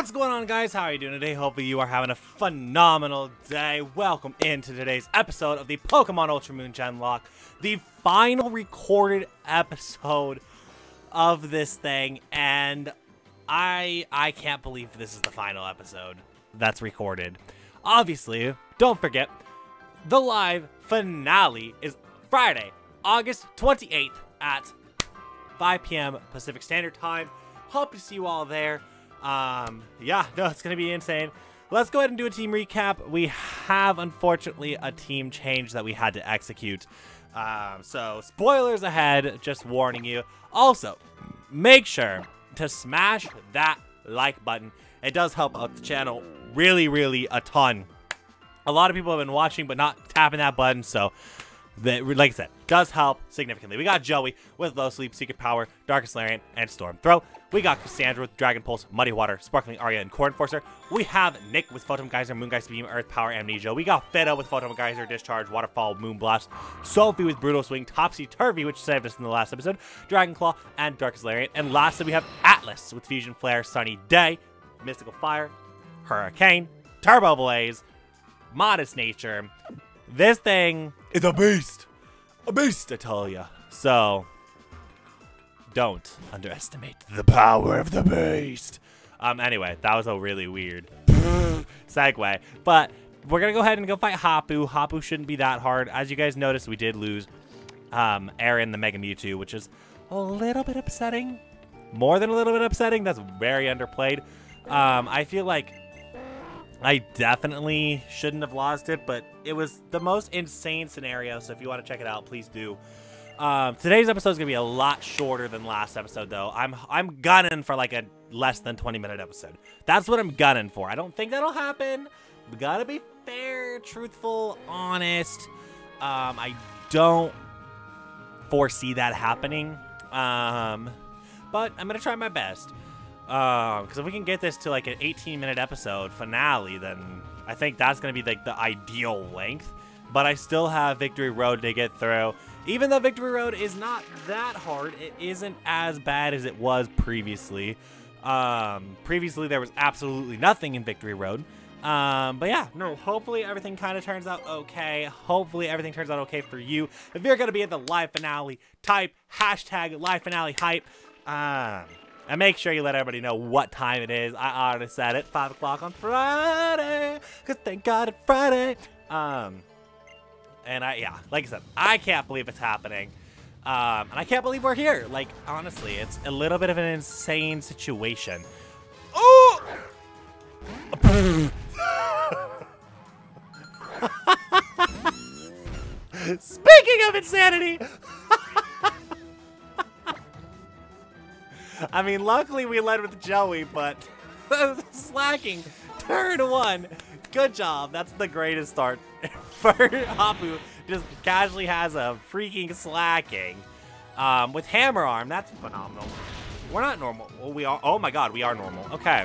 What's going on, guys? How are you doing today? Hopefully you are having a phenomenal day. Welcome into today's episode of the Pokemon Ultra Moon Genlock, the final recorded episode of this thing, and I can't believe this is the final episode that's recorded. Obviously, don't forget, the live finale is Friday, August 28th at 5 p.m. Pacific Standard Time. Hope to see you all there. Yeah, no, it's gonna be insane. Let's go ahead and do a team recap. We have, unfortunately, a team change that we had to execute. So spoilers ahead, just warning you. Also, make sure to smash that like button. It does help out the channel really, really a ton. A lot of people have been watching but not tapping that button, so that, like I said, does help significantly. We got Joey with Low Sleep, Secret Power, Darkest Larian, and Storm Throw. We got Cassandra with Dragon Pulse, Muddy Water, Sparkling Aria, and Core Enforcer. We have Nick with Photon Geyser, Moon Geyser Beam, Earth Power, Amnesia. We got Feta with Photon Geyser, Discharge, Waterfall, Moon Blast. Sophie with Brutal Swing, Topsy Turvy, which saved us in the last episode, Dragon Claw, and Darkest Larian. And lastly, we have Atlas with Fusion Flare, Sunny Day, Mystical Fire, Hurricane, Turbo Blaze, Modest Nature. This thing is a beast. A beast, I tell ya. So, don't underestimate the power of the beast. Anyway, that was a really weird segue. But we're going to go ahead and go fight Hapu. Hapu shouldn't be that hard. As you guys noticed, we did lose Aaron the Mega Mewtwo, which is a little bit upsetting. More than a little bit upsetting. That's very underplayed. I feel like I definitely shouldn't have lost it, but it was the most insane scenario, so if you want to check it out, please do. Today's episode is going to be a lot shorter than last episode, though. I'm gunning for, like, a less than 20-minute episode. That's what I'm gunning for. I don't think that'll happen. We gotta be fair, truthful, honest. I don't foresee that happening, but I'm going to try my best. Because if we can get this to like an 18-minute episode finale, then I think that's going to be like the ideal length. But I still have Victory Road to get through. Even though Victory Road is not that hard, it isn't as bad as it was previously. Previously, there was absolutely nothing in Victory Road. But yeah, no, hopefully everything kind of turns out okay. Hopefully everything turns out okay for you. If you're going to be at the live finale, type hashtag live finale hype. And make sure you let everybody know what time it is. I already said it, 5 o'clock on Friday, because thank God it's Friday. And yeah, like I said, I can't believe it's happening. And I can't believe we're here. Like, honestly, it's a little bit of an insane situation. Oh! Speaking of insanity! I mean, luckily we led with Joey, but slacking. Turn one. Good job. That's the greatest start. Hapu just casually has a freaking slacking. With Hammer Arm, that's phenomenal. We're not normal. Well, we are. Oh my god, we are normal. Okay.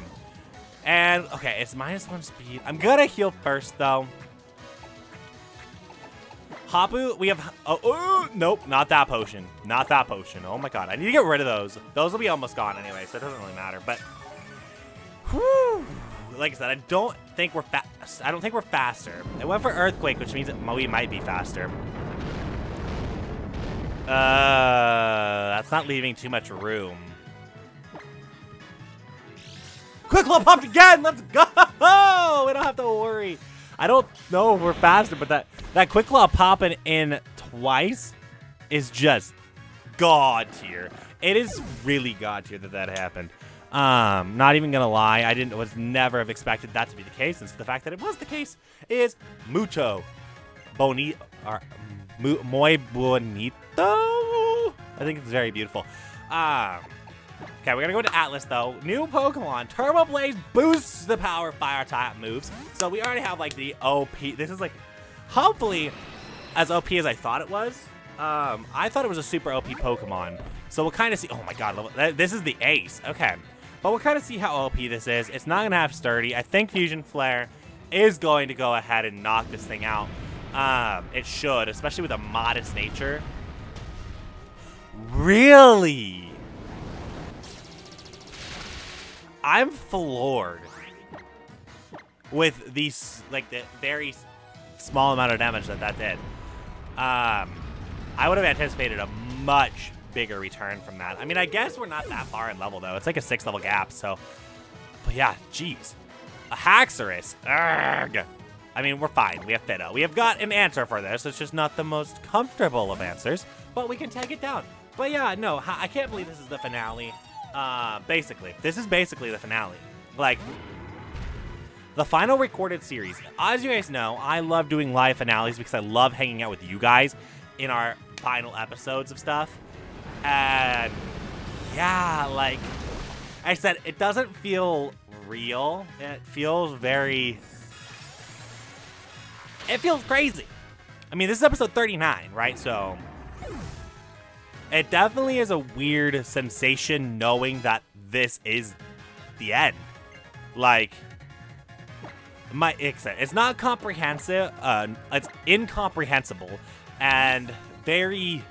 And, okay, it's -1 speed. I'm gonna heal first, though. Hapu, we have... Oh, nope, not that potion. Not that potion. Oh, my God. I need to get rid of those. Those will be almost gone anyway, so it doesn't really matter. But, whew, like I said, I don't think we're fast. I don't think we're faster. I went for Earthquake, which means that we might be faster. That's not leaving too much room. Quick Little Pop again! Let's go! We don't have to worry. I don't know if we're faster, but that Quick Claw popping in twice is just god tier. It is really god tier that happened. Not even gonna lie, I didn't was never have expected that to be the case, and so the fact that it was the case is mucho bonito, or muy bonito. I think it's very beautiful. Okay, we're gonna go to Atlas, though. New Pokemon, Turbo Blaze boosts the power of fire type moves. So we already have, like, the OP. This is, like, hopefully as OP as I thought it was. I thought it was a super OP Pokemon. So we'll kind of see. Oh, my God. This is the ace. Okay. But we'll kind of see how OP this is. It's not gonna have Sturdy. I think Fusion Flare is going to go ahead and knock this thing out. It should, especially with a modest nature. Really? I'm floored with these, like, the very small amount of damage that that did. I would have anticipated a much bigger return from that. I mean, I guess we're not that far in level, though. It's like a 6th level gap, so. But yeah, jeez. A Haxorus. Urgh. I mean, we're fine. We have Fido. We have got an answer for this. It's just not the most comfortable of answers, but we can take it down. But yeah, no, I can't believe this is the finale. Basically, this is basically the finale. Like, the final recorded series. As you guys know, I love doing live finales because I love hanging out with you guys in our final episodes of stuff. And yeah, like I said, it doesn't feel real. It feels very... It feels crazy. I mean, this is episode 39, right? So it definitely is a weird sensation knowing that this is the end. Like... my accent. It's not comprehensive. It's incomprehensible and very...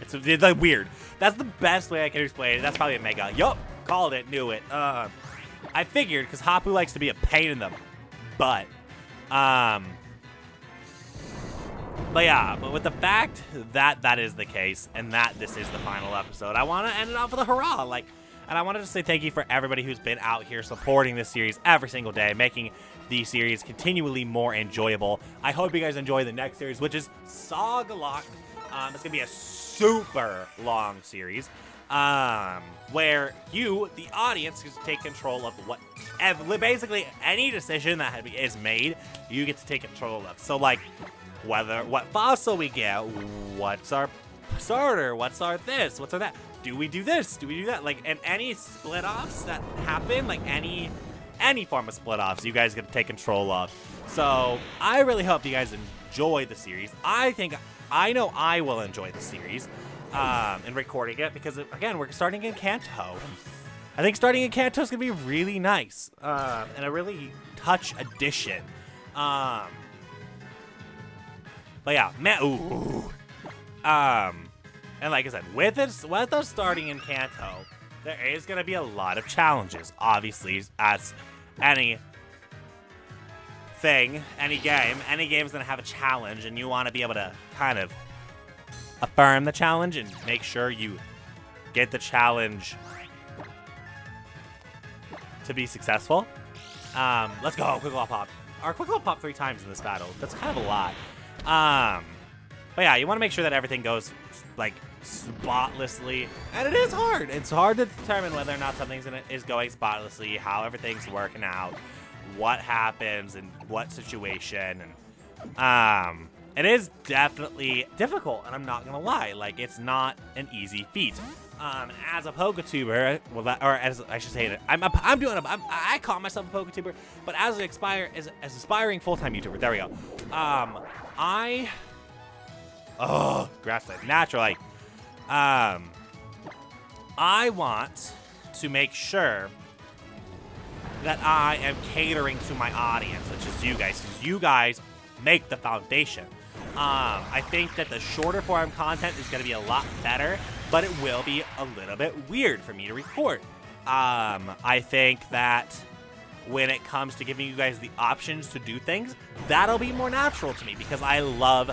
It's like weird. That's the best way I can explain it. That's probably a mega. Yup. Called it. Knew it. I figured because Hapu likes to be a pain in the butt. But yeah, but with the fact that that is the case and that this is the final episode, I want to end it off with a hurrah. Like, and I want to just say thank you for everybody who's been out here supporting this series every single day, making the series continually more enjoyable. I hope you guys enjoy the next series, which is Sog-Lock. It's going to be a super long series where you, the audience, get to take control of whatever, basically any decision that is made, you get to take control of. So, like, whether what fossil we get, what's our starter, what's our this, what's our that. Do we do this? Do we do that? Like, and any split-offs that happen, like any form of split-offs, you guys are gonna take control of. So I really hope you guys enjoy the series. I think, I know I will enjoy the series and recording it because, again, we're starting in Kanto. I think starting in Kanto is gonna be really nice and a really touch addition. But yeah, man, ooh. And like I said, with us starting in Kanto, there is going to be a lot of challenges, obviously, as any thing, any game's going to have a challenge, and you want to be able to kind of affirm the challenge and make sure you get the challenge to be successful. Let's go, Quick Little Pop. Our Quick Little Pop 3 times in this battle. That's kind of a lot. But yeah, you want to make sure that everything goes, like, spotlessly, and it is hard. It's hard to determine whether or not something's is going spotlessly, how everything's working out, what happens, and what situation. And it is definitely difficult, and I'm not gonna lie, like, it's not an easy feat. As a PokeTuber, well, or as I should say, I call myself a PokeTuber, but as an aspiring full-time YouTuber, there we go. Oh, grassland, naturally. I want to make sure that I am catering to my audience, which is you guys, because you guys make the foundation. I think that the shorter form content is going to be a lot better, but it will be a little bit weird for me to record. I think that when it comes to giving you guys the options to do things, that'll be more natural to me because I love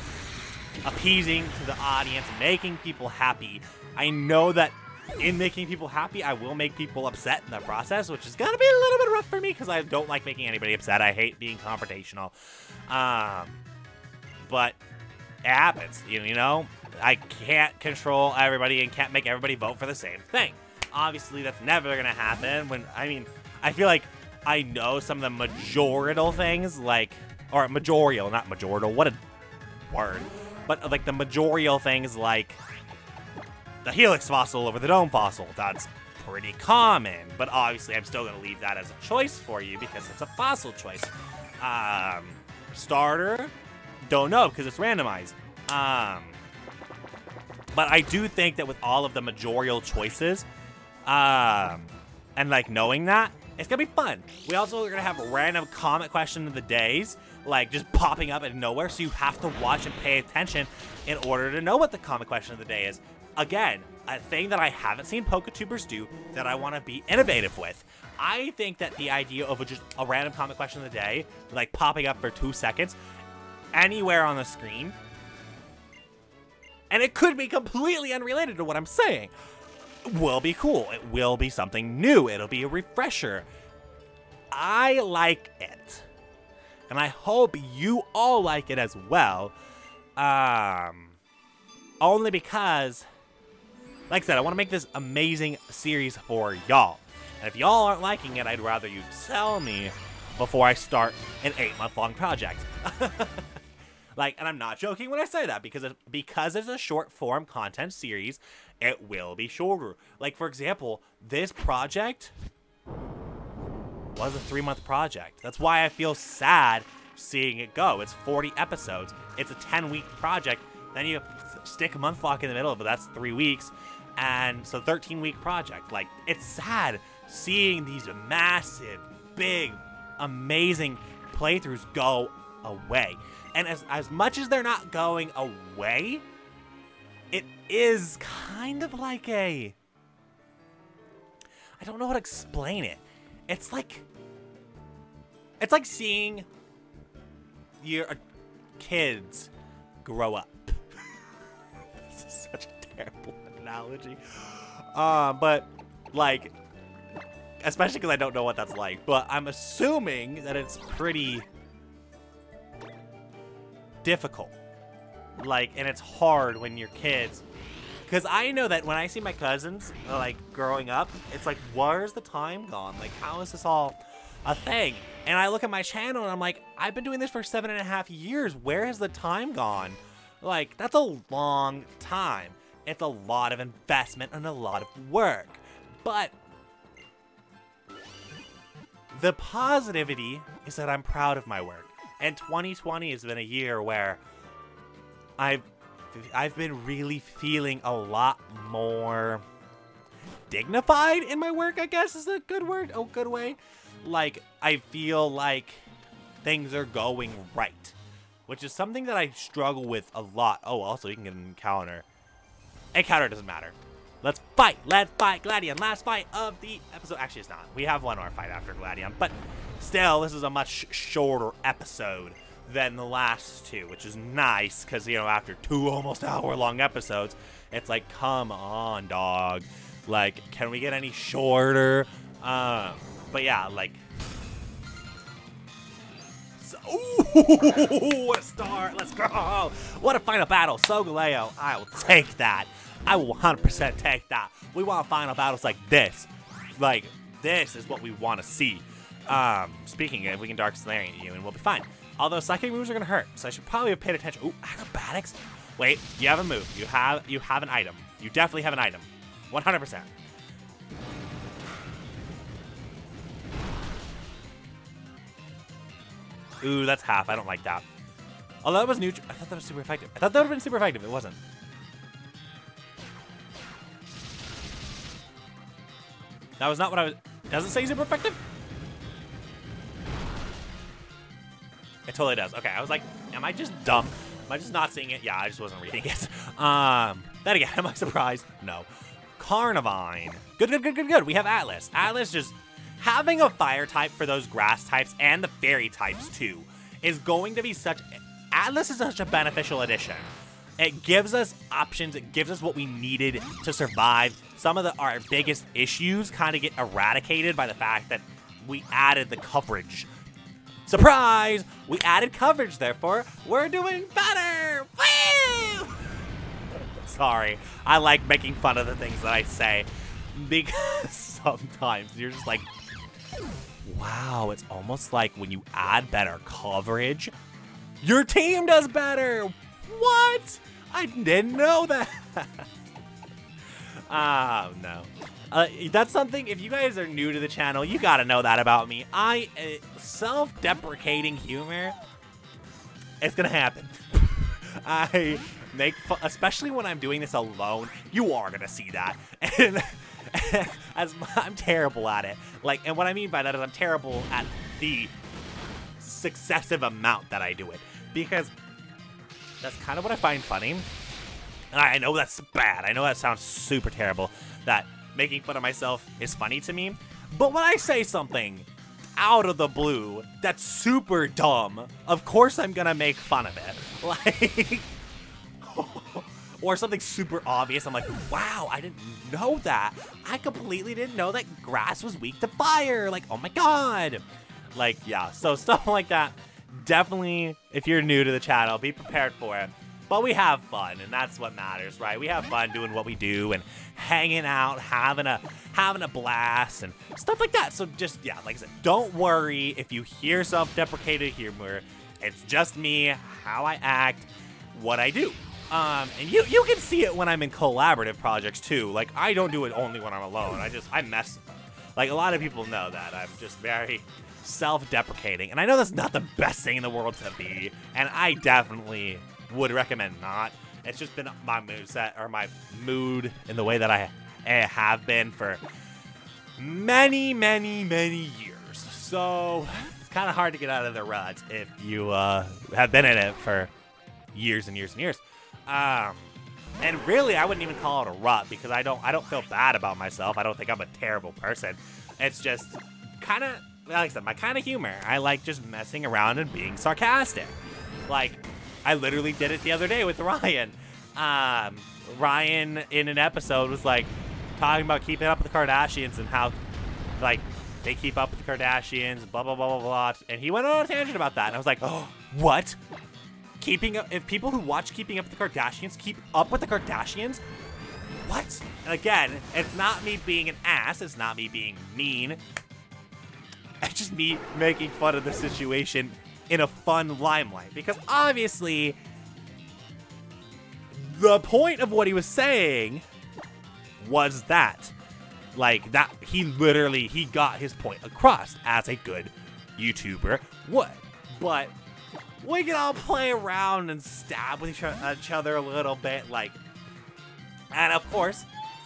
appeasing to the audience, making people happy. I know that in making people happy, I will make people upset in the process, which is gonna be a little bit rough for me because I don't like making anybody upset. I hate being confrontational. But it happens, you know? I can't control everybody and can't make everybody vote for the same thing. Obviously, that's never gonna happen. When, I mean, I feel like I know some of the majorital things, like, or majorial, not majorital, what a word. But, like, the majorial things, like the Helix fossil over the Dome fossil, that's pretty common. But obviously, I'm still going to leave that as a choice for you because it's a fossil choice. Starter, don't know because it's randomized. But I do think that with all of the majorial choices and, like, knowing that, it's going to be fun. We also are going to have a random comment question of the days, like, just popping up out of nowhere, so you have to watch and pay attention in order to know what the common question of the day is. Again, a thing that I haven't seen Poketubers do that I want to be innovative with. I think that the idea of just a random comic question of the day, like popping up for 2 seconds, anywhere on the screen, and it could be completely unrelated to what I'm saying, will be cool. It will be something new. It'll be a refresher. I like it. And I hope you all like it as well. Only because, like I said, I want to make this amazing series for y'all. And if y'all aren't liking it, I'd rather you tell me before I start an 8-month-long project. Like, and I'm not joking when I say that, because it's a short-form content series, it will be shorter. Like, for example, this project was a 3-month project. That's why I feel sad seeing it go. It's 40 episodes. It's a 10-week project. Then you stick a month lock in the middle of it. That's 3 weeks. And so 13-week project. Like, it's sad seeing these massive, big, amazing playthroughs go away. And as much as they're not going away, it is kind of like a, I don't know how to explain it. It's like seeing your kids grow up. This is such a terrible analogy. But, like, especially because I don't know what that's like, but I'm assuming that it's pretty difficult. Like, and it's hard when you're kids. Because I know that when I see my cousins, like, growing up, it's like, where's the time gone? Like, how is this all a thing? And I look at my channel and I'm like, I've been doing this for 7.5 years. Where has the time gone? Like, that's a long time. It's a lot of investment and a lot of work. But the positivity is that I'm proud of my work. And 2020 has been a year where I've been really feeling a lot more dignified in my work, I guess is a good word. Oh, good way. Like, I feel like things are going right, which is something that I struggle with a lot. Oh, also, you can get an encounter. Encounter doesn't matter. Let's fight, Gladion. Last fight of the episode. Actually, it's not. We have one more fight after Gladion, but still, this is a much shorter episode than the last two, which is nice, because, you know, after 2 almost hour-long episodes, it's like, come on, dog. Like, can we get any shorter? But yeah, like, so, ooh, a star, let's go. What a final battle, Sog-Lock, I will take that. I will 100% take that. We want final battles like this. Like, this is what we want to see. Speaking of, we can Dark Slayer at you and we'll be fine. Although psychic moves are gonna hurt, so I should probably have paid attention. Ooh, acrobatics? Wait, you have a move. You have an item. You definitely have an item. 100%. Ooh, that's half. I don't like that. Although that was neutral. I thought that was super effective. I thought that would have been super effective. It wasn't. That was not what I was. Does it say super effective? It totally does. Okay, I was like, am I just dumb? Am I just not seeing it? Yeah, I just wasn't reading it. Then again, am I surprised? No. Carnivine. Good. We have Atlas. Atlas just having a fire type for those grass types and the fairy types too is going to be such. Atlas is such a beneficial addition. It gives us options. It gives us what we needed to survive. Some of our biggest issues kind of get eradicated by the fact that we added the coverage. Surprise! We added coverage, therefore, we're doing better! Woo! Sorry, I like making fun of the things that I say, because sometimes you're just like, wow, it's almost like when you add better coverage, your team does better! What? I didn't know that! Oh, no. That's something, if you guys are new to the channel, you gotta know that about me. Self-deprecating humor, it's gonna happen. I make fun, especially when I'm doing this alone, you are gonna see that. And I'm terrible at it. Like, and what I mean by that is I'm terrible at the successive amount that I do it. Because that's kind of what I find funny. And I know that's bad. I know that sounds super terrible, that making fun of myself is funny to me. But when I say something out of the blue that's super dumb, of course I'm gonna make fun of it. Like, or something super obvious. I'm like, wow, I didn't know that. I completely didn't know that grass was weak to fire. Like, oh my God. Like, yeah, so stuff like that. Definitely, if you're new to the channel, be prepared for it. But we have fun, and that's what matters, right? We have fun doing what we do and hanging out, having a blast and stuff like that. So just, yeah, like I said, don't worry if you hear self-deprecating humor. It's just me, how I act, what I do. And you can see it when I'm in collaborative projects too. Like, I don't do it only when I'm alone. I mess. Like, a lot of people know that I'm just very self-deprecating, and I know that's not the best thing in the world to be, and I definitely would recommend not. It's just been my moodset, or my mood, in the way that I have been for many, many, many years. So it's kind of hard to get out of the rut if you have been in it for years and years and years. And really, I wouldn't even call it a rut, because I don't feel bad about myself. I don't think I'm a terrible person. It's just kind of, like I said, my kind of humor. I like just messing around and being sarcastic. Like, I literally did it the other day with Ryan. Ryan, in an episode, was like talking about keeping up with the Kardashians and how, like, they keep up with the Kardashians, blah, blah, blah, blah, blah. And he went on a tangent about that. And I was like, oh, what? Keeping up, if people who watch Keeping Up with the Kardashians keep up with the Kardashians? What? And again, it's not me being an ass. It's not me being mean. It's just me making fun of the situation in a fun limelight, because obviously the point of what he was saying was that, like, that he got his point across as a good YouTuber would. But we can all play around and stab with each other a little bit, like, and of course,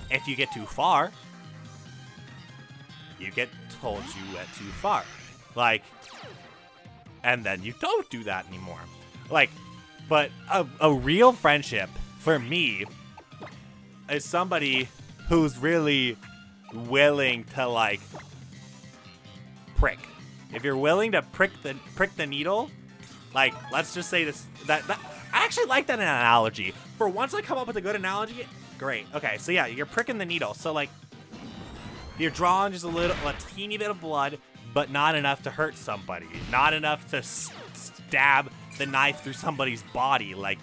if you get too far, you get told you went too far, like, and then you don't do that anymore. Like, but a real friendship for me is somebody who's really willing to, like, prick. If you're willing to prick the needle, like, let's just say this. That I actually like that analogy. For once, I come up with a good analogy. Great. Okay, so yeah, you're pricking the needle. So, like, you're drawing just a teeny bit of blood, but not enough to hurt somebody. Not enough to stab the knife through somebody's body. Like,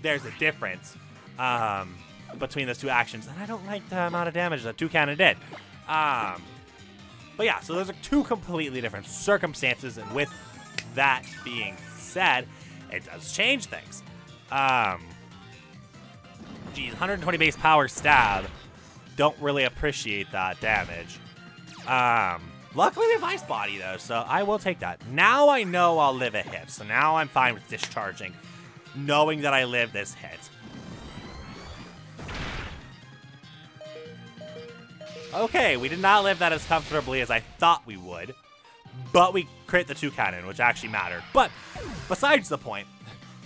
there's a difference between those two actions. And I don't like the amount of damage that Toucan did. But yeah, so those are two completely different circumstances. And with that being said, it does change things. Geez, 120 base power stab. Don't really appreciate that damage. Luckily, we have Ice Body, though, so I will take that. Now I know I'll live a hit, so now I'm fine with discharging, knowing that I live this hit. Okay, we did not live that as comfortably as I thought we would, but we crit the Toucan, which actually mattered. But besides the point,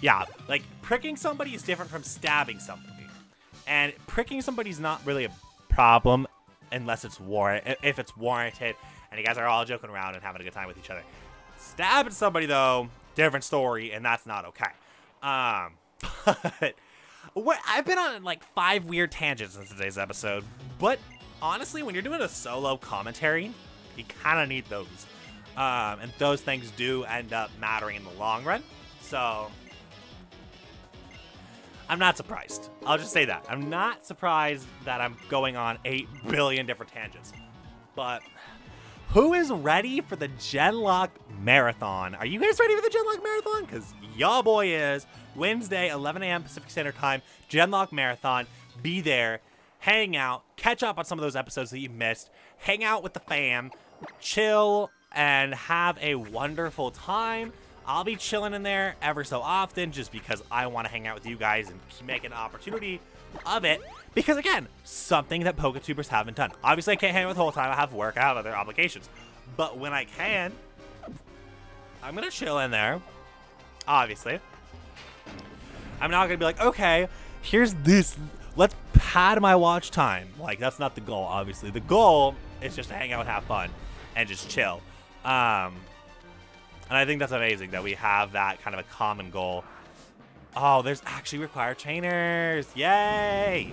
yeah, like, pricking somebody is different from stabbing somebody. And pricking somebody's not really a problem unless it's if it's warranted. And you guys are all joking around and having a good time with each other. Stabbing somebody, though, different story, and that's not okay. But I've been on, like, 5 weird tangents in today's episode. But honestly, when you're doing a solo commentary, you kind of need those. And those things do end up mattering in the long run. So I'm not surprised. I'll just say that. I'm not surprised that I'm going on 8 billion different tangents. But who is ready for the Genlock Marathon? Are you guys ready for the Genlock Marathon? Because y'all boy is. Wednesday, 11 a.m. Pacific Standard Time, Genlock Marathon. Be there. Hang out. Catch up on some of those episodes that you missed. Hang out with the fam. Chill and have a wonderful time. I'll be chilling in there ever so often just because I want to hang out with you guys and make an opportunity of it. Because, again, something that PokeTubers haven't done. Obviously, I can't hang out the whole time. I have work. I have other obligations. But when I can, I'm going to chill in there, obviously. I'm not going to be like, okay, here's this. Let's pad my watch time. Like, that's not the goal, obviously. The goal is just to hang out, have fun, and just chill. And I think that's amazing that we have that kind of a common goal. Oh, there's actually require trainers. Yay!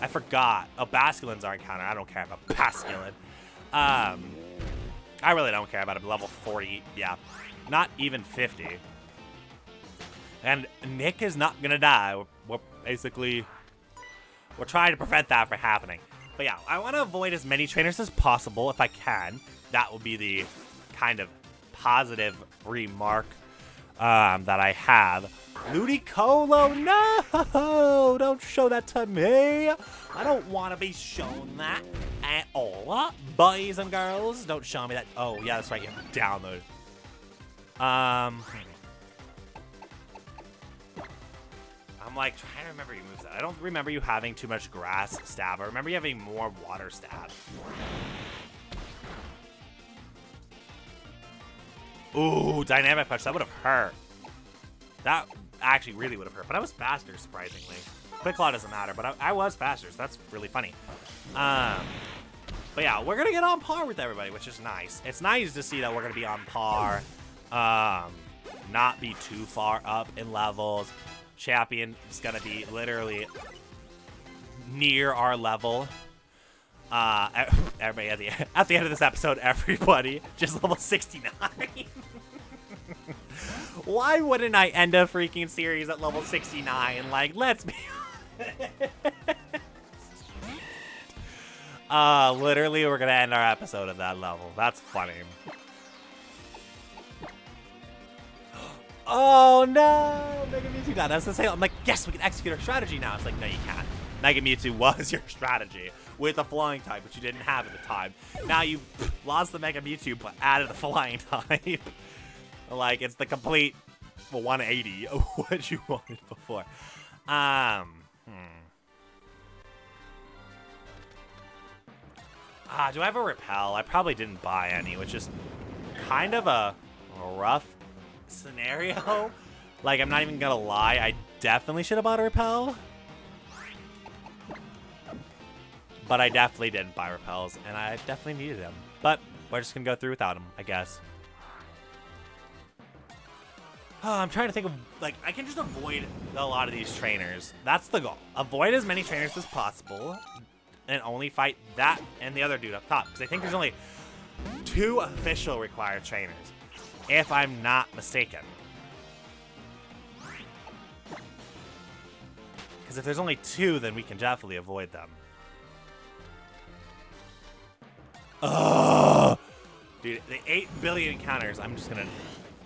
I forgot. Oh, Basculin's our encounter. I don't care about Basculin. I really don't care about him. Level 40. Yeah. Not even 50. And Nick is not going to die. We're trying to prevent that from happening. But yeah, I want to avoid as many trainers as possible if I can. That will be the kind of positive remark that I have. Ludicolo, no! Don't show that to me. I don't want to be shown that at all. Boys and girls, don't show me that. Oh, yeah, that's right. You have to download. I'm like trying to remember your moveset. I don't remember you having too much grass stab. I remember you having more water stab. Ooh, dynamic punch. That would have hurt. That actually really would have hurt. But I was faster, surprisingly. Quick Claw doesn't matter, but I was faster, so that's really funny. But yeah, we're going to get on par with everybody, which is nice. It's nice to see that we're going to be on par. Not be too far up in levels. Champion is going to be literally near our level. Everybody at the end of this episode, everybody just level 69. Why wouldn't I end a freaking series at level 69? Like, let's be honest. Literally, we're gonna end our episode at that level. That's funny. Oh no, Mega Mewtwo died. I was gonna say, I'm like, yes, we can execute our strategy now. It's like, no, you can't. Mega Mewtwo was your strategy with a flying type, which you didn't have at the time. Now you lost the Mega Mewtwo, but added the flying type. Like, it's the complete 180 of what you wanted before. Do I have a repel? I probably didn't buy any, which is kind of a rough scenario. Like, I'm not even gonna lie, I definitely should have bought a repel. But I definitely didn't buy repels, and I definitely needed them. But we're just gonna go through without them, I guess. Oh, I'm trying to think of, like, I can just avoid a lot of these trainers. That's the goal. Avoid as many trainers as possible and only fight that and the other dude up top. Because I think there's only 2 official required trainers, if I'm not mistaken. Because if there's only 2, then we can definitely avoid them. Oh, dude, the 8 billion encounters, I'm just going to...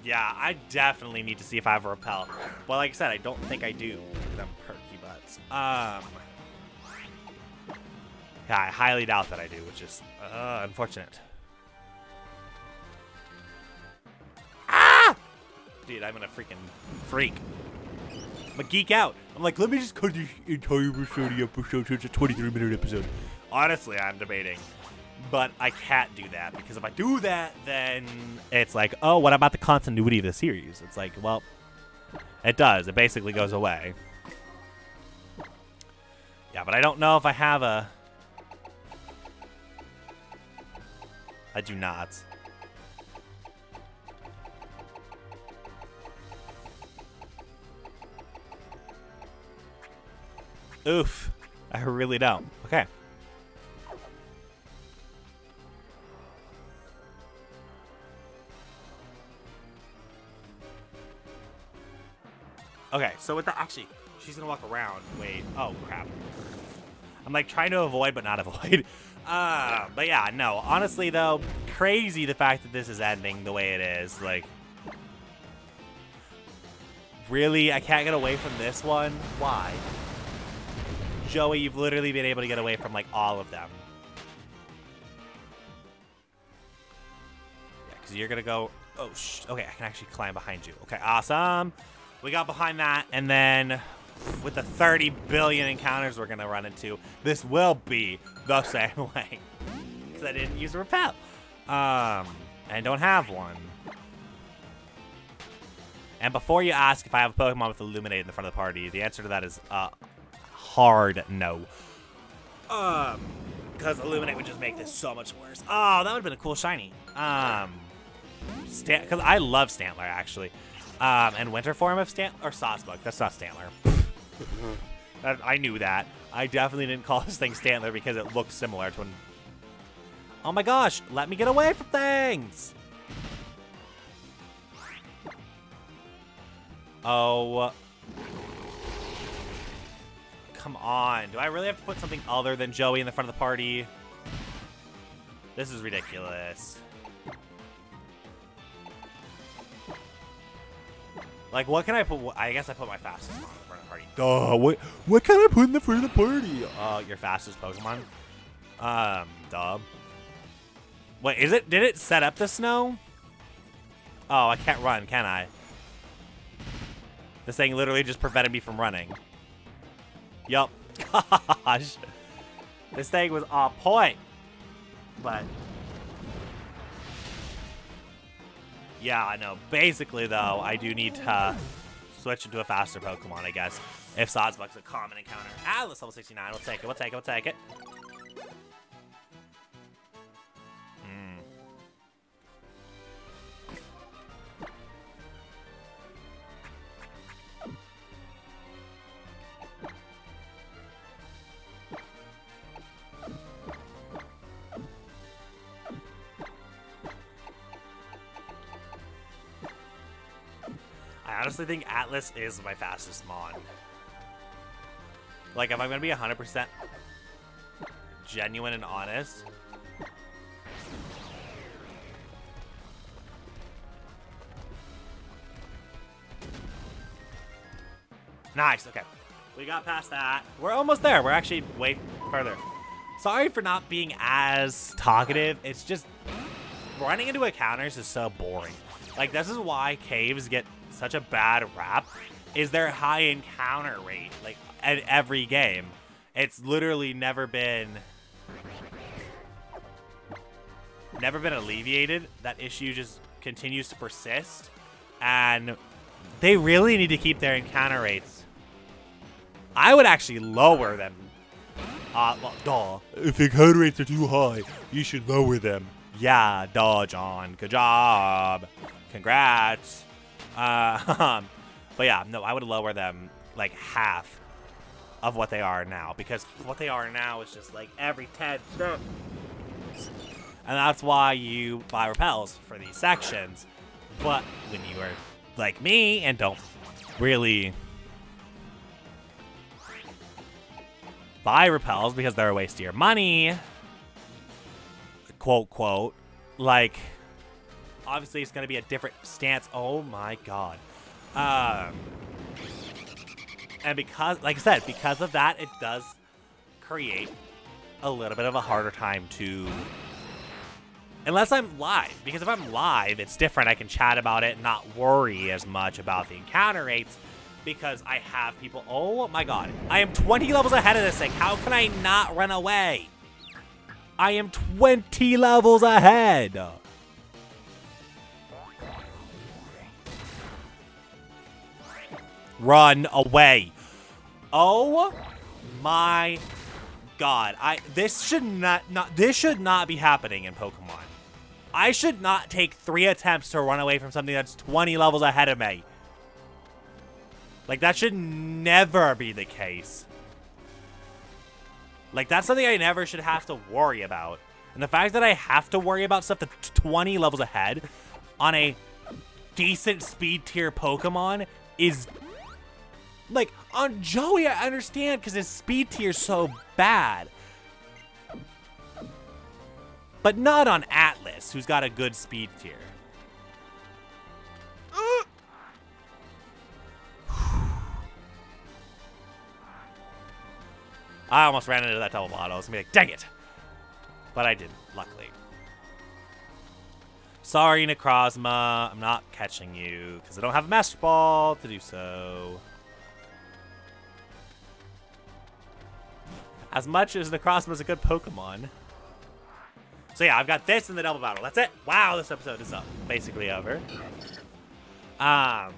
Yeah, I definitely need to see if I have a repel. Well, like I said, I don't think I do. Them perky butts. Yeah, I highly doubt that I do, which is unfortunate. Ah! Dude, I'm gonna freaking freak. I'm gonna geek out. I'm like, let me just cut this entire episode. It's a 23-minute episode. Honestly, I'm debating. But I can't do that, because if I do that, then it's like, oh, what about the continuity of the series? It's like, well, it does. It basically goes away. Yeah, but I don't know if I have a... I do not. Oof. I really don't. Okay. Okay, so with the, actually, she's gonna walk around. Wait, oh crap. I'm like trying to avoid, but not avoid. But yeah, no, honestly though, crazy the fact that this is ending the way it is. Like, really, I can't get away from this one? Why? Joey, you've literally been able to get away from like all of them. Yeah, because you're gonna go, oh, okay, I can actually climb behind you. Okay, awesome. We got behind that, and then with the 30 billion encounters we're going to run into, this will be the same way. Because I didn't use a repel. And don't have one. And before you ask if I have a Pokemon with Illuminate in the front of the party, the answer to that is hard no. Because Illuminate would just make this so much worse. Oh, that would have been a cool shiny. Because I love Stantler, actually. And winter form of Stantler, or Sawsbuck. That's not Stantler. I knew that. I definitely didn't call this thing Stantler because it looked similar to an... Oh my gosh, let me get away from things! Oh. Come on. Do I really have to put something other than Joey in the front of the party? This is ridiculous. Like, what can I put? I guess I put my fastest Pokemon in the front of the party. Duh, what can I put in the front of the party? Your fastest Pokemon? Duh. Wait, is it? Did it set up the snow? Oh, I can't run, can I? This thing literally just prevented me from running. Yup. Gosh. This thing was on point. But. Yeah, I know. Basically, though, I do need to switch into a faster Pokemon, I guess. If Sawsbuck's a common encounter. Atlas level 69. We'll take it. We'll take it. We'll take it. I honestly think Atlas is my fastest mon. Like, if I'm going to be 100% genuine and honest. Nice, okay. We got past that. We're almost there. We're actually way further. Sorry for not being as talkative. It's just running into encounters is so boring. Like, this is why caves get such a bad rap, is their high encounter rate, like, at every game. It's literally never been alleviated. That issue just continues to persist, and they really need to keep their encounter rates. I would actually lower them. Duh. If encounter rates are too high, you should lower them. Yeah, duh, John. Good job. Congrats. But yeah, no, I would lower them like half of what they are now, because what they are now is just like every 10 steps. And that's why you buy repels for these sections. But when you are like me and don't really buy repels because they're a waste of your money, quote, quote, like... Obviously, it's going to be a different stance. Oh, my God. And because, like I said, because of that, it does create a little bit of a harder time to... Unless I'm live. Because if I'm live, it's different. I can chat about it and not worry as much about the encounter rates. Because I have people... Oh, my God. I am 20 levels ahead of this thing. How can I not run away? I am 20 levels ahead. Run away. Oh my God. This should not be happening in Pokemon. I should not take 3 attempts to run away from something that's 20 levels ahead of me. Like, that should never be the case. Like, that's something I never should have to worry about. And the fact that I have to worry about stuff that's 20 levels ahead on a decent speed tier Pokemon is... Like, on Joey, I understand, because his speed tier is so bad. But not on Atlas, who's got a good speed tier. I almost ran into that double bottle. I was going to be like, dang it. But I didn't, luckily. Sorry, Necrozma. I'm not catching you, because I don't have a Master Ball to do so. As much as Necrozma is a good Pokemon. So yeah, I've got this in the double battle. That's it. Wow, this episode is up. Basically over. Like I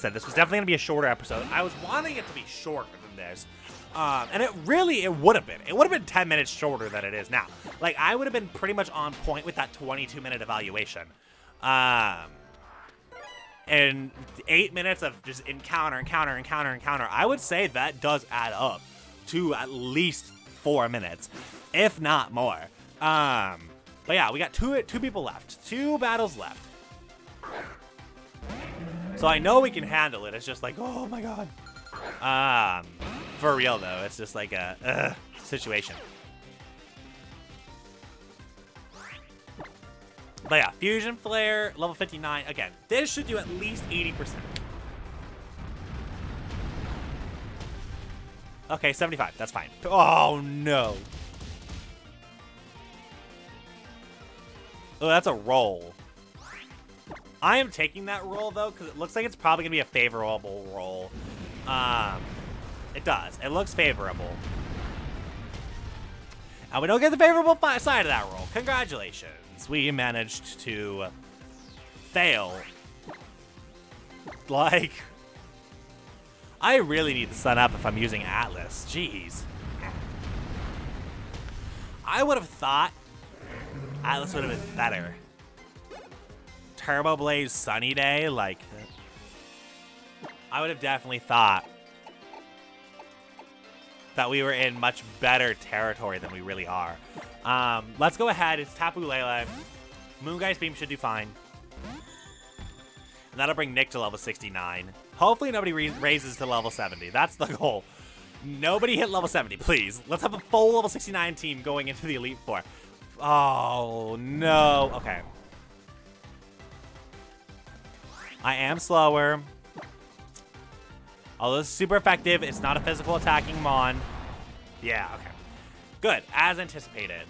said, this was definitely going to be a shorter episode. I was wanting it to be shorter than this. And it would have been. It would have been 10 minutes shorter than it is now. Like, I would have been pretty much on point with that 22-minute evaluation. And 8 minutes of just encounter. I would say that does add up to at least 4 minutes, if not more. But yeah, we got two people left. 2 battles left. So I know we can handle it. It's just like, oh my god. For real though, it's just like a situation. But yeah, Fusion Flare, level 59. Again, this should do at least 80%. Okay, 75. That's fine. Oh no. Oh, that's a roll. I am taking that roll though, because it looks like it's probably gonna be a favorable roll. It does. It looks favorable. And we don't get the favorable side of that roll. Congratulations. We managed to fail. Like, I really need to sun up if I'm using Atlas. Jeez. I would have thought Atlas would have been better. Turbo Blaze Sunny Day, like, I would have definitely thought that we were in much better territory than we really are. Let's go ahead. It's Tapu Lele. Moongeist Beam should do fine. And that'll bring Nick to level 69. Hopefully nobody raises to level 70. That's the goal. Nobody hit level 70, please. Let's have a full level 69 team going into the Elite Four. Oh, no. Okay. I am slower. Although it's super effective, it's not a physical attacking mon. Yeah, okay. Good, as anticipated.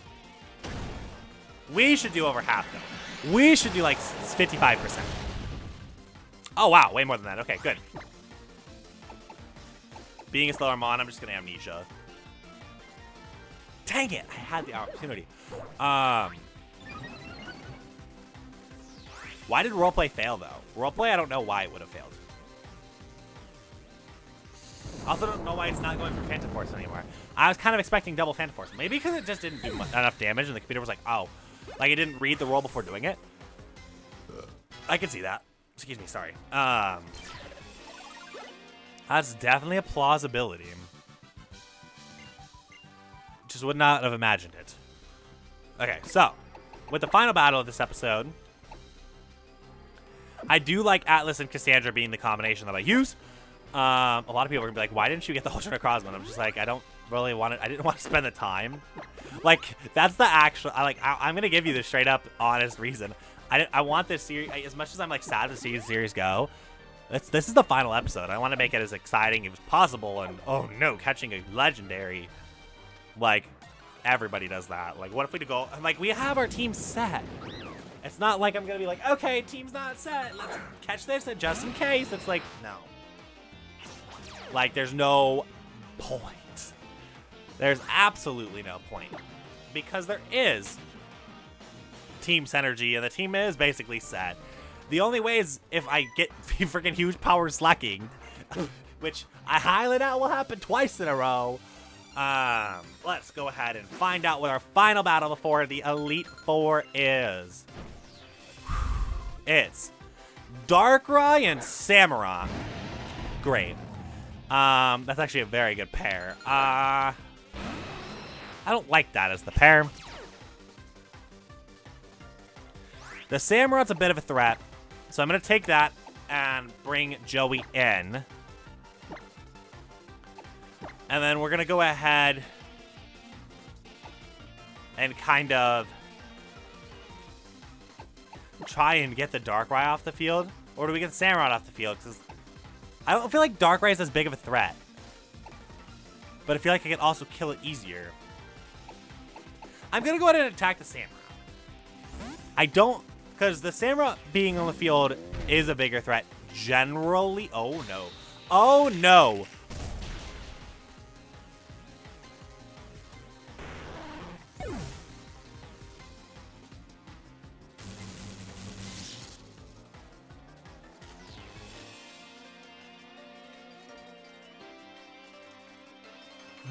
We should do over half, though. We should do, like, 55%. Oh, wow, way more than that. Okay, good. Being a slower mon, I'm just going to amnesia. Dang it, I had the opportunity. Why did roleplay fail, though? Roleplay, I don't know why it would have failed. I also don't know why it's not going for Phantom Force anymore. I was kind of expecting double Phantom Force. Maybe because it just didn't do enough damage and the computer was like, oh. Like, it didn't read the roll before doing it. I can see that. Excuse me, sorry. That's definitely a plausibility. Just would not have imagined it. Okay, so. With the final battle of this episode, I do like Atlas and Cassandra being the combination that I use. A lot of people are gonna be like, why didn't you get the Ultra Necrozma? And I'm just like, I don't really want it. I didn't want to spend the time. Like, that's the actual, I'm gonna give you the straight up honest reason. I want this series, as much as I'm like sad to see the series go, this is the final episode. I want to make it as exciting as possible. And oh no, catching a legendary, like, everybody does that. Like, what if we go, like, we have our team set. It's not like I'm gonna be like, okay, team's not set, let's catch this and just in case. It's like, no. Like, there's no point. There's absolutely no point. Because there is team synergy, and the team is basically set. The only way is if I get freaking huge power slacking, which I highly doubt will happen twice in a row. Let's go ahead and find out what our final battle before the Elite Four is. It's Darkrai and Samurott. Great. That's actually a very good pair. I don't like that as the pair. The Samurott's a bit of a threat, so I'm going to take that and bring Joey in. And then we're going to go ahead and kind of try and get the Darkrai off the field. Or do we get Samurott off the field? Because I don't feel like Darkrai is as big of a threat, but I feel like I can also kill it easier. I'm going to go ahead and attack the Samurott. Because the Samurott being on the field is a bigger threat generally. Oh, no. Oh, no.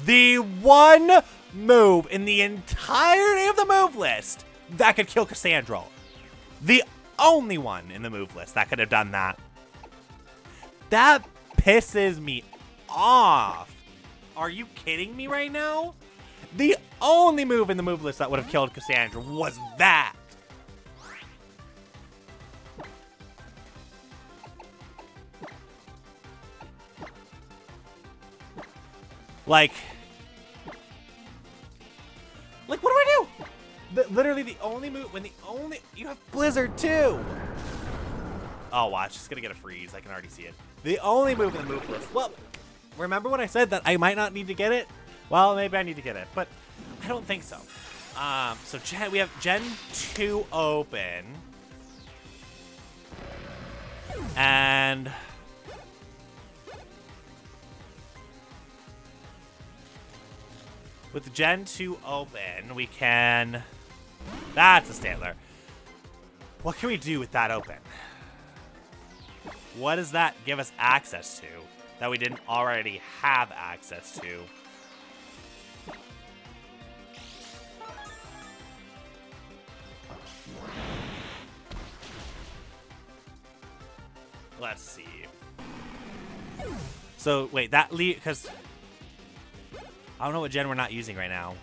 the one move in the entirety of the move list that could kill Cassandra. The only one in the move list that could have done that. That pisses me off. Are you kidding me right now? The only move in the move list that would have killed Cassandra was that. Like, what do I do? Literally the only move, you have Blizzard too. Oh, watch, it's gonna get a freeze. I can already see it. The only move in the move list. Well, remember when I said that I might not need to get it? Well, maybe I need to get it, but I don't think so. So we have Gen 2 open. And with Gen 2 open, we can... That's a Stantler. What can we do with that open? What does that give us access to that we didn't already have access to? Let's see. So, wait, that lead... Because... I don't know what gen we're not using right now.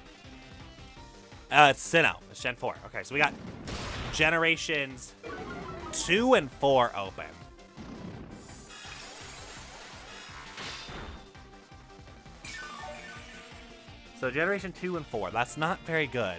It's Sinnoh. It's Gen 4. Okay, so we got Generations 2 and 4 open. So Generation 2 and 4. That's not very good.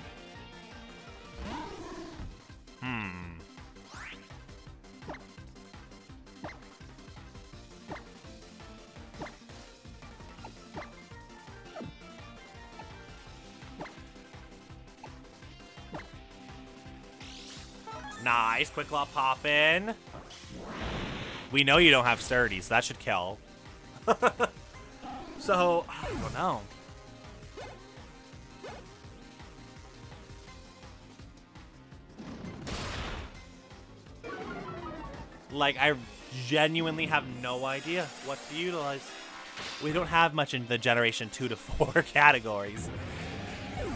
Nice, Quick Claw pop in. We know you don't have Sturdy, so that should kill. So, I don't know. Like, I genuinely have no idea what to utilize. We don't have much in the Generation 2 to 4 categories.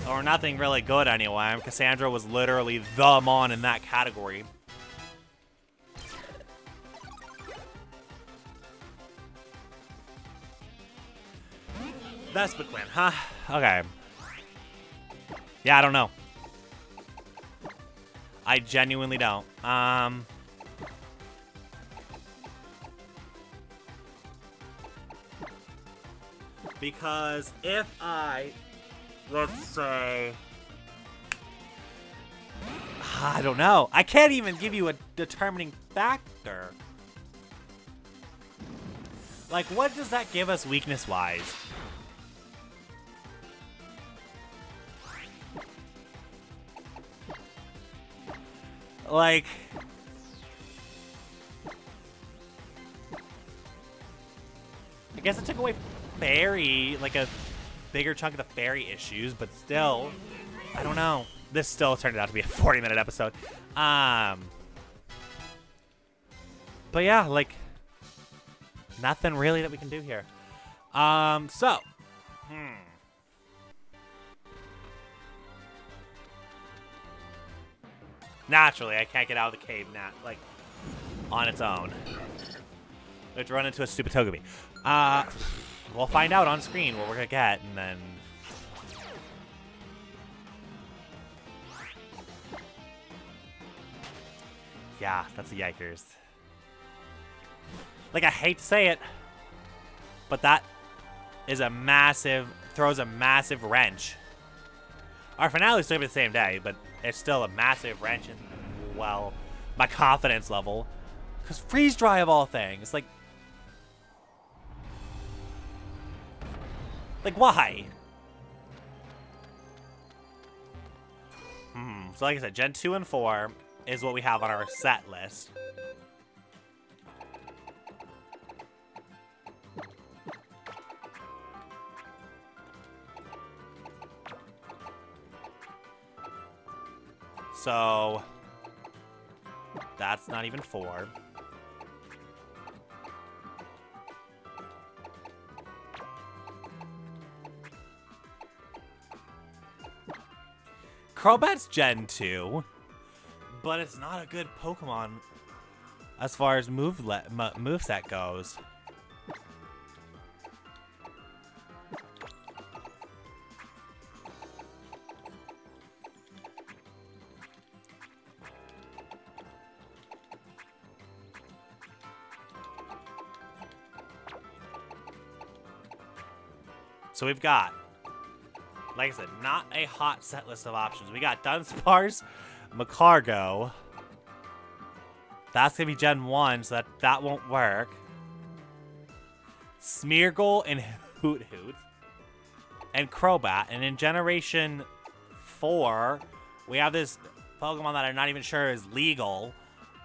Or nothing really good anyway. Cassandra was literally the mon in that category. That's the plan, huh? Okay. Yeah, I don't know. I genuinely don't. Because if I... Let's say... I don't know. I can't even give you a determining factor. Like, what does that give us weakness-wise? Like... I guess it took away fairy, like a... bigger chunk of the fairy issues, but still, I don't know. This still turned out to be a 40-minute episode. But yeah, like, nothing really that we can do here. Naturally, I can't get out of the cave now, like, on its own. It's run into a stupid Togepi. We'll find out on screen what we're gonna get, and then... Yeah, that's a yikers. Like, I hate to say it, but that is a massive... throws a massive wrench. Our finale's still gonna be the same day, but it's still a massive wrench in, well, my confidence level. Because freeze-dry of all things, like, why? So like I said, Gen 2 and 4 is what we have on our set list. So, that's not even 4. Crobat's Gen 2, but it's not a good Pokemon as far as moveset goes. So we've got, like I said, not a hot set list of options. We got Dunsparce, Magcargo. That's going to be Gen 1, so that won't work. Smeargle and Hoot Hoot. And Crobat. And in Generation 4, we have this Pokemon that I'm not even sure is legal.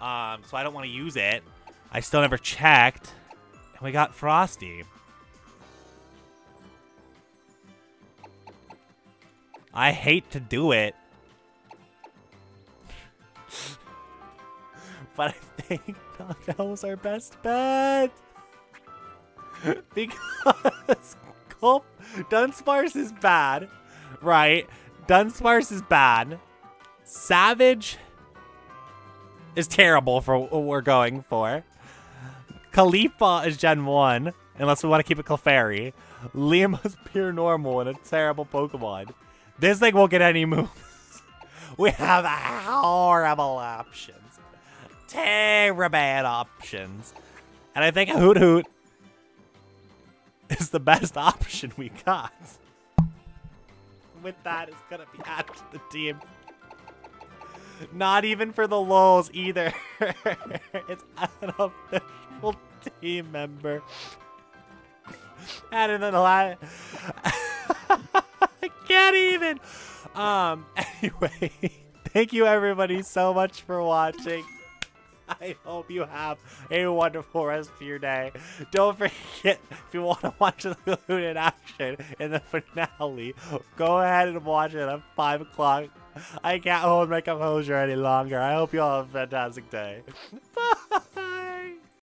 So I don't want to use it. I still never checked. And we got Frosty. I hate to do it, but I think that was our best bet because Dunsparce is bad, right? Dunsparce is bad. Savage is terrible for what we're going for. Kalipa is Gen 1, unless we want to keep it Clefairy. Liam is pure normal and a terrible Pokemon. This thing won't get any moves. We have horrible options. Terrible bad options. And I think Hoot Hoot is the best option we got. With that, it's going to be added to the team. Not even for the lulz either. It's an official team member. And then a lot. I can't even. Anyway, thank you everybody so much for watching. I hope you have a wonderful rest of your day. Don't forget, if you want to watch the Gladion in action in the finale, go ahead and watch it at 5 o'clock. I can't hold my composure any longer. I hope you all have a fantastic day. Bye.